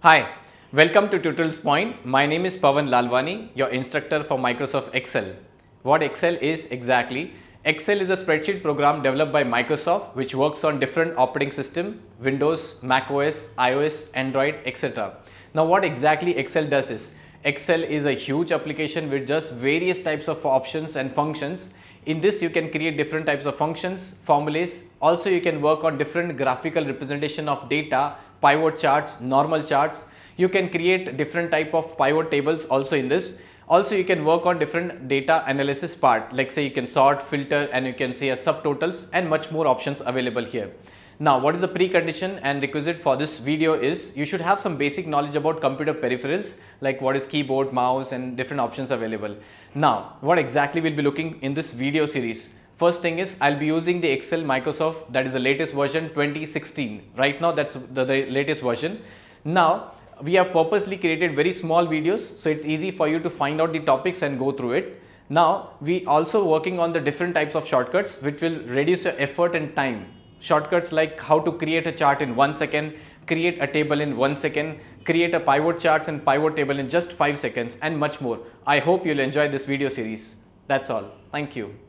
Hi, welcome to Tutorials Point. My name is Pavan Lalwani, your instructor for Microsoft Excel. What Excel is exactly? Excel is a spreadsheet program developed by Microsoft which works on different operating systems, Windows, macOS, iOS, Android, etc. Now what exactly Excel does is, Excel is a huge application with just various types of options and functions. In this you can create different types of functions, formulas, also you can work on different graphical representation of data, pivot charts, normal charts. You can create different type of pivot tables also in this. Also you can work on different data analysis part, like say you can sort, filter, and you can see a subtotals and much more options available here. Now what is the precondition and requisite for this video is you should have some basic knowledge about computer peripherals, like what is keyboard, mouse, and different options available. Now what exactly we'll be looking in this video series. First thing is I'll be using the Excel Microsoft, that is the latest version 2016. Right now that's the latest version. Now we have purposely created very small videos so it's easy for you to find out the topics and go through it. Now we also working on the different types of shortcuts which will reduce your effort and time. Shortcuts like how to create a chart in 1 second, create a table in 1 second, create a pivot charts and pivot table in just 5 seconds, and much more. I hope you'll enjoy this video series. That's all. Thank you.